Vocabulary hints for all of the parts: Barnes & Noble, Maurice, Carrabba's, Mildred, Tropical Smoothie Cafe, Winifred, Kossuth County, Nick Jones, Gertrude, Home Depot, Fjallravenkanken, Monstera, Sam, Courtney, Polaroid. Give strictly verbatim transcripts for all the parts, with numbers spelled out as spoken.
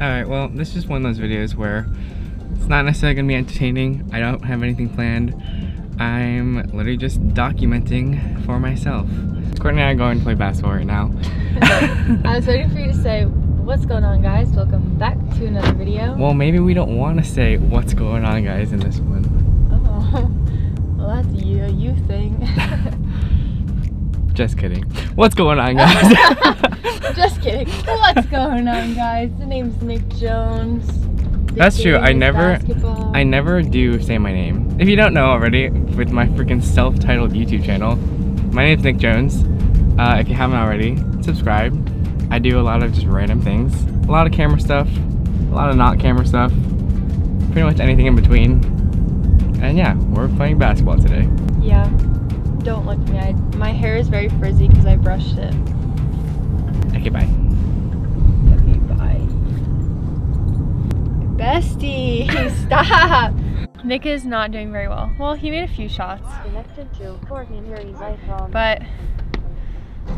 Alright, well, this is one of those videos where it's not necessarily going to be entertaining. I don't have anything planned. I'm literally just documenting for myself. Courtney and I are going to play basketball right now. I was waiting for you to say, what's going on, guys? Welcome back to another video. Well, maybe we don't want to say what's going on, guys, in this one. Oh, well, that's you, a you thing. Just kidding. What's going on, guys? Just kidding. What's going on, guys? The name's Nick Jones. Nick that's Jones, true. I never, basketball. I never do say my name. If you don't know already, with my freaking self-titled YouTube channel, my name's Nick Jones. Uh, if you haven't already, subscribe. I do a lot of just random things, a lot of camera stuff, a lot of not camera stuff, pretty much anything in between. And yeah, we're playing basketball today. Yeah. Don't look at me. I, my hair is very frizzy because I brushed it. Okay, bye. Okay, bye. Bestie, stop. Nick is not doing very well. Well, he made a few shots. But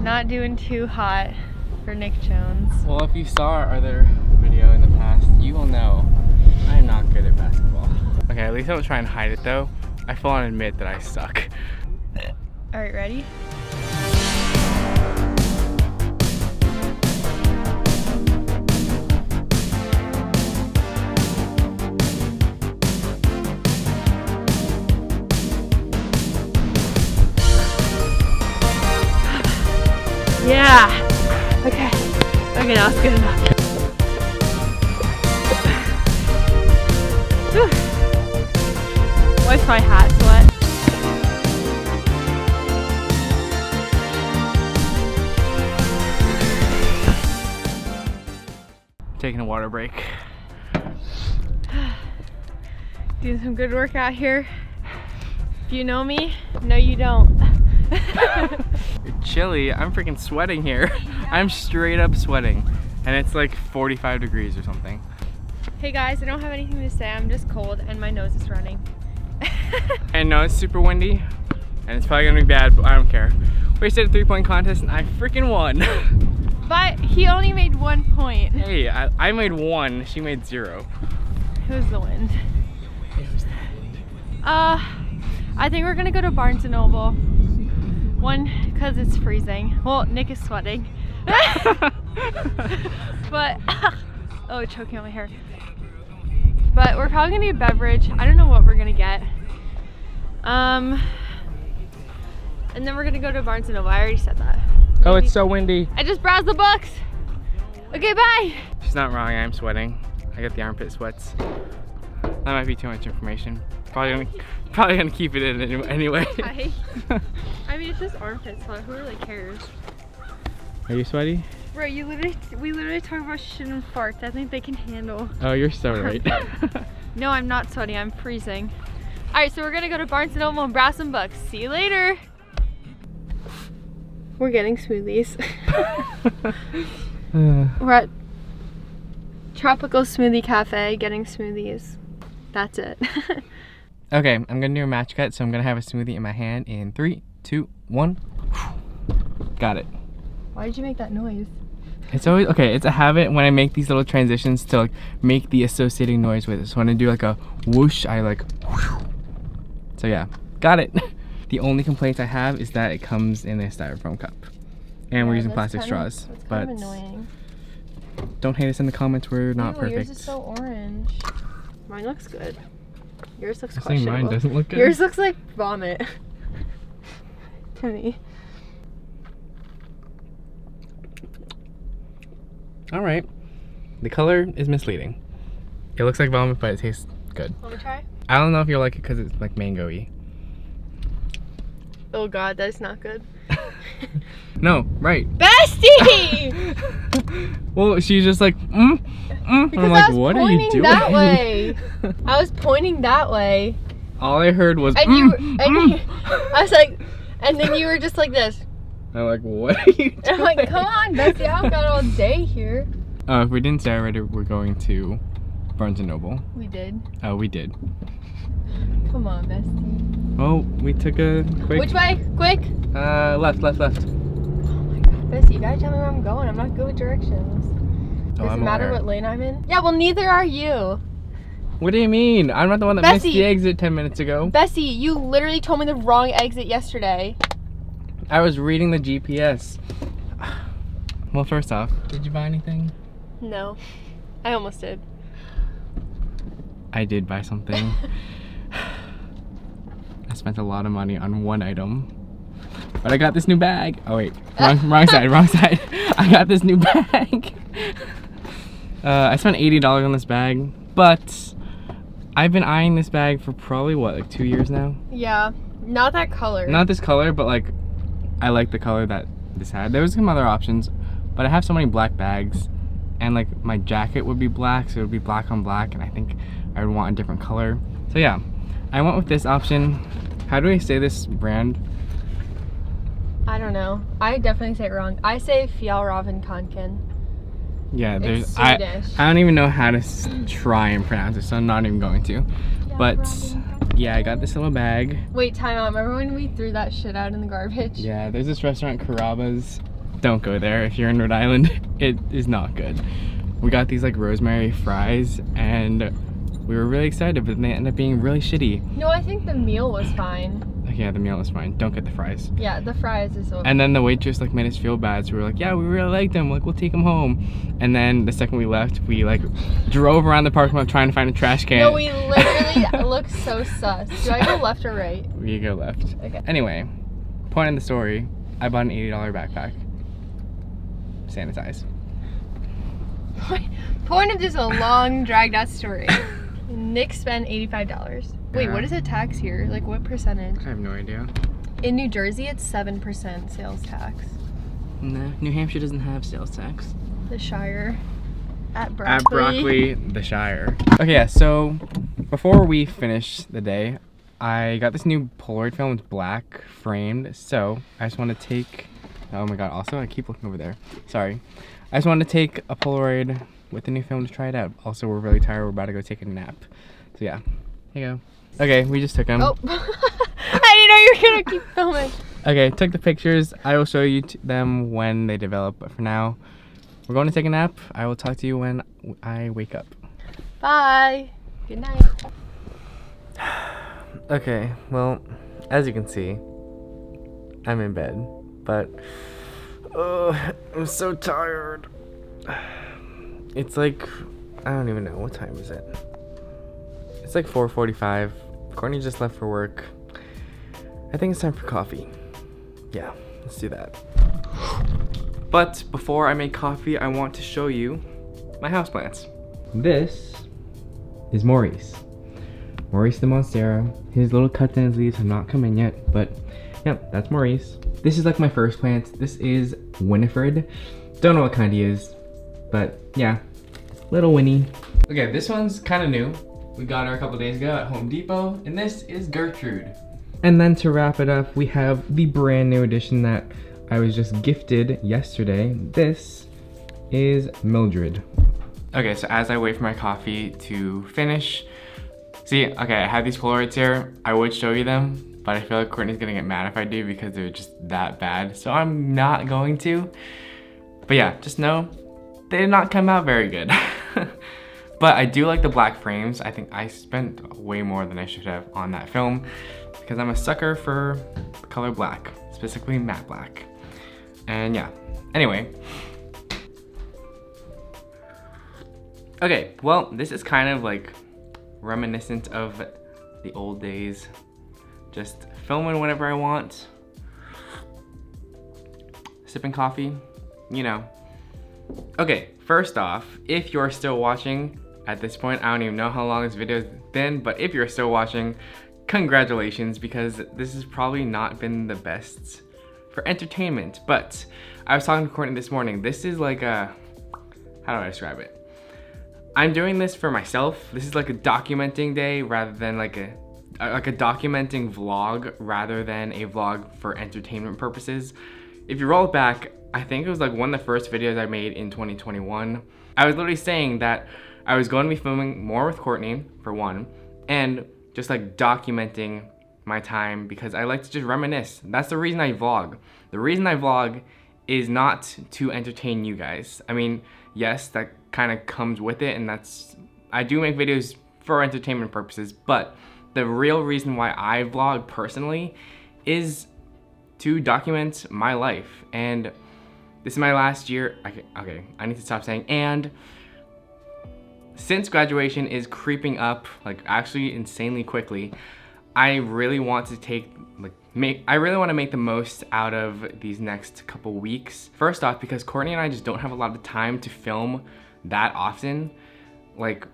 not doing too hot for Nick Jones. Well, if you saw our other video in the past, you will know I'm not good at basketball. Okay, at least I don't try and hide it though. I full on admit that I suck. All right, ready? Yeah. Okay. Okay, now it's good enough. Where's my hat? Sweat. Taking a water break. Doing some good work out here. If you know me, no you don't. You're chilly, I'm freaking sweating here. Yeah. I'm straight up sweating. And it's like forty-five degrees or something. Hey guys, I don't have anything to say, I'm just cold and my nose is running. I know it's super windy and it's probably gonna be bad, but I don't care. We did a three point contest and I freaking won. But he only made one point. Hey, I, I made one, she made zero. It was the wind. It was the wind. Uh, I think we're gonna go to Barnes and Noble. One, cause it's freezing. Well, Nick is sweating. But, oh, choking on my hair. But we're probably gonna get a beverage. I don't know what we're gonna get. Um, and then we're gonna go to Barnes and Noble. I already said that. Oh, it's so windy. I just browsed the books. Okay, bye. She's not wrong, I am sweating. I got the armpit sweats. That might be too much information. Probably gonna, probably gonna keep it in anyway. Hi. I mean, it's just armpit sweat, who really cares? Are you sweaty? Bro, you literally, we literally talk about shit and farts. I think they can handle. Oh, you're so right. No, I'm not sweaty, I'm freezing. All right, so we're gonna go to Barnes and Noble and browse some books. See you later. We're getting smoothies. uh. We're at Tropical Smoothie Cafe getting smoothies. That's it. Okay, I'm gonna do a match cut, so I'm gonna have a smoothie in my hand in three, two, one. Got it. Why did you make that noise? It's always, okay, it's a habit when I make these little transitions to like make the associating noise with it. So when I do like a whoosh, I like whoosh. So yeah, got it. The only complaint I have is that it comes in a styrofoam cup. And yeah, we're using plastic straws. It's kind of annoying. Don't hate us in the comments, we're not Ew, perfect. Yours is so orange. Mine looks good. Yours looks questionable. Mine doesn't look good. Yours looks like vomit. To me. Alright. The color is misleading. It looks like vomit, but it tastes good. Want me to try? I don't know if you'll like it because it's like mango-y. Oh god, that's not good. No, right. Bestie! Well, she's just like, mm, mm. Because I'm like, I was what pointing are you doing? That way. I was pointing that way. All I heard was, and mm, you, and mm. you, I was like, and then you were just like this. I'm like, what are you doing? I'm like, come on, Bestie, I've got all day here. Uh, if we didn't say already, we're going to Barnes and Noble. We did. Oh, uh, we did. Come on, Bestie. Oh, we took a quick... Which way? Quick! Uh, left, left, left. Oh my god, Bessie, you gotta tell me where I'm going. I'm not good with directions. No, Does I'm it matter what lane I'm in? Yeah, well, neither are you. What do you mean? I'm not the one that Bessie, missed the exit ten minutes ago. Bessie, you literally told me the wrong exit yesterday. I was reading the G P S. Well, first off, did you buy anything? No. I almost did. I did buy something. I spent a lot of money on one item. But I got this new bag. Oh wait, wrong, wrong side, wrong side. I got this new bag. Uh, I spent eighty dollars on this bag, but I've been eyeing this bag for probably what, like two years now? Yeah, not that color. Not this color, but like, I like the color that this had. There was some other options, but I have so many black bags. And like my jacket would be black, so it would be black on black, and I think I would want a different color. So yeah, I went with this option. How do I say this brand? I don't know. I definitely say it wrong. I say Fjallravenkanken. Yeah, there's it's I I don't even know how to s try and pronounce it, so I'm not even going to. But yeah, I got this little bag. Wait, time out. Remember when we threw that shit out in the garbage? Yeah, there's this restaurant, Carrabba's. Don't go there if you're in Rhode Island. It is not good. We got these like rosemary fries and we were really excited, but they ended up being really shitty. No, I think the meal was fine. Yeah, the meal was fine. Don't get the fries. Yeah, the fries is okay. And then the waitress like made us feel bad, so we were like, yeah, we really like them. Like, we'll take them home. And then the second we left, we like drove around the parking lot trying to find a trash can. No, we literally look so sus. Do I go left or right? We go left. Okay. Anyway, point in the story, I bought an eighty dollar backpack. Sanitize. Point of this a long dragged out story. Nick spent eighty-five dollars. Wait, yeah. What is a tax here? Like what percentage? I have no idea. In New Jersey it's seven percent sales tax. No, New Hampshire doesn't have sales tax. The Shire. At Broccoli. At Broccoli, the Shire. Okay, yeah, so before we finish the day, I got this new Polaroid film. It's black framed, so I just want to take Oh my god, also I keep looking over there. Sorry. I just wanted to take a Polaroid with the new film to try it out. Also, we're really tired. We're about to go take a nap. So yeah, here you go. Okay, we just took them. Oh, I didn't know you were gonna keep filming. Okay, took the pictures. I will show you t them when they develop, but for now, we're going to take a nap. I will talk to you when I wake up. Bye. Good night. Okay, well, as you can see, I'm in bed. But, oh, I'm so tired. It's like, I don't even know, what time is it? It's like four forty-five. Courtney just left for work. I think it's time for coffee. Yeah, let's do that. But before I make coffee, I want to show you my houseplants. This is Maurice. Maurice the Monstera. His little cut-down leaves have not come in yet, but yeah, that's Maurice. This is like my first plant. This is Winifred. Don't know what kind he is, but yeah, little Winnie. Okay, this one's kind of new. We got her a couple days ago at Home Depot, and this is Gertrude. And then to wrap it up, we have the brand new addition that I was just gifted yesterday. This is Mildred. Okay, so as I wait for my coffee to finish, see, okay, I have these Polaroids here. I would show you them, but I feel like Courtney's gonna get mad if I do because they're just that bad. So I'm not going to. But yeah, just know they did not come out very good. But I do like the black frames. I think I spent way more than I should have on that film because I'm a sucker for color black, specifically matte black. And yeah, anyway. Okay, well, this is kind of like reminiscent of the old days. Just filming whenever I want, sipping coffee, you know. Okay, first off, if you're still watching, at this point, I don't even know how long this video's been, but if you're still watching, congratulations, because this has probably not been the best for entertainment. But I was talking to Courtney this morning. This is like a, how do I describe it? I'm doing this for myself. This is like a documenting day rather than like a like a documenting vlog rather than a vlog for entertainment purposes. If you roll it back, I think it was like one of the first videos I made in twenty twenty-one. I was literally saying that I was going to be filming more with Courtney, for one, and just like documenting my time because I like to just reminisce. That's the reason I vlog. The reason I vlog is not to entertain you guys. I mean, yes, that kind of comes with it, and that's, I do make videos for entertainment purposes, but the real reason why I vlog personally is to document my life. And this is my last year, okay, okay, I need to stop saying and. Since graduation is creeping up, like actually insanely quickly, I really want to take, like, make, I really want to make the most out of these next couple weeks. First off, because Courtney and I just don't have a lot of time to film that often. Like,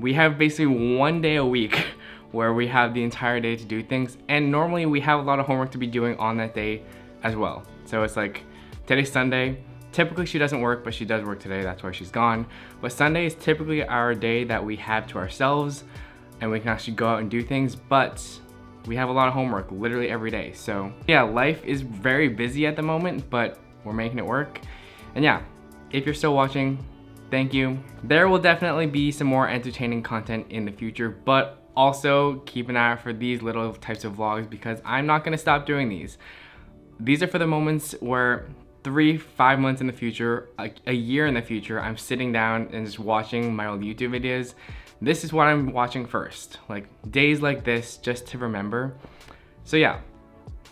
we have basically one day a week where we have the entire day to do things, and normally we have a lot of homework to be doing on that day as well. So it's like, today's Sunday. Typically she doesn't work, but she does work today, that's why she's gone. But Sunday is typically our day that we have to ourselves and we can actually go out and do things, but we have a lot of homework literally every day. So yeah, life is very busy at the moment, but we're making it work. And yeah, if you're still watching, thank you. There will definitely be some more entertaining content in the future, but also keep an eye out for these little types of vlogs because I'm not gonna stop doing these. These are for the moments where three, five months in the future, a, a year in the future, I'm sitting down and just watching my old YouTube videos. This is what I'm watching first, like days like this, just to remember. So yeah,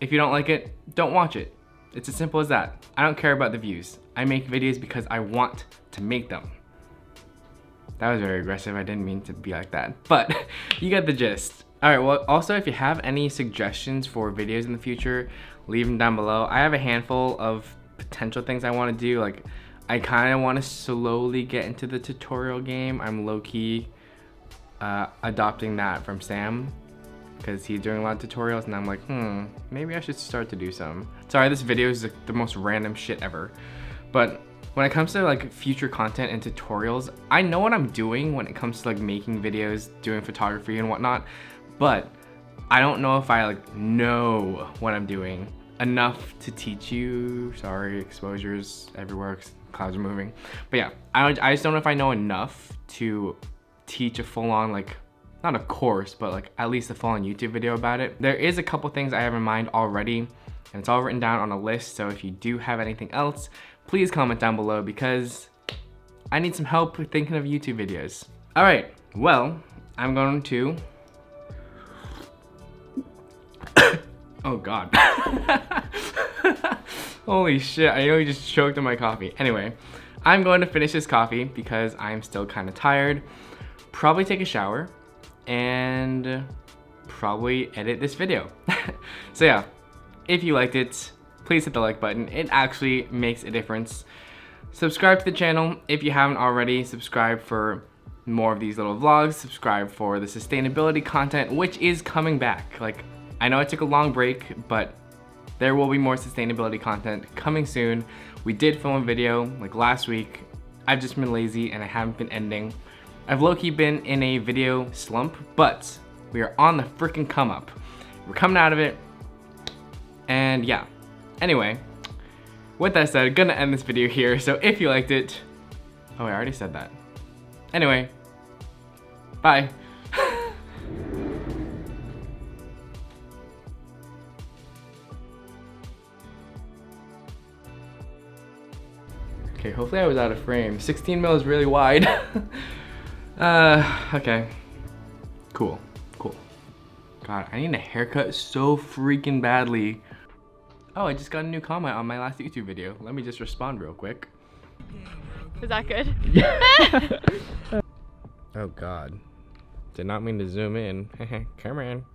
if you don't like it, don't watch it. It's as simple as that. I don't care about the views. I make videos because I want to make them. That was very aggressive. I didn't mean to be like that, but you get the gist. All right, well, also if you have any suggestions for videos in the future, leave them down below. I have a handful of potential things I want to do. Like, I kind of want to slowly get into the tutorial game. I'm low-key uh, adopting that from Sam because he's doing a lot of tutorials and I'm like, hmm, maybe I should start to do some. Sorry, this video is like the most random shit ever. But when it comes to like future content and tutorials, I know what I'm doing when it comes to like making videos, doing photography and whatnot, but I don't know if I like know what I'm doing enough to teach you. Sorry, exposures everywhere, clouds are moving. But yeah, I, don't, I just don't know if I know enough to teach a full-on, like, not a course, but like at least a full-on YouTube video about it. There is a couple things I have in mind already, and it's all written down on a list, so if you do have anything else, please comment down below because I need some help with thinking of YouTube videos. All right, well, I'm going to... Oh God. Holy shit, I nearly just choked on my coffee. Anyway, I'm going to finish this coffee because I'm still kind of tired. Probably take a shower and probably edit this video. So yeah, if you liked it, please hit the like button. It actually makes a difference. Subscribe to the channel if you haven't already. Subscribe for more of these little vlogs. Subscribe for the sustainability content, which is coming back. Like, I know I took a long break, but there will be more sustainability content coming soon. We did film a video like last week. I've just been lazy and I haven't been editing. I've low-key been in a video slump, but we are on the freaking come up. We're coming out of it. And yeah, anyway, with that said, I'm gonna end this video here. So if you liked it, oh, I already said that. Anyway, bye. Okay, hopefully I was out of frame. sixteen mil is really wide. uh, okay. Cool, cool. God, I need a haircut so freaking badly. Oh, I just got a new comment on my last YouTube video. Let me just respond real quick. Was that good? Yeah. Oh God. Did not mean to zoom in. Come on.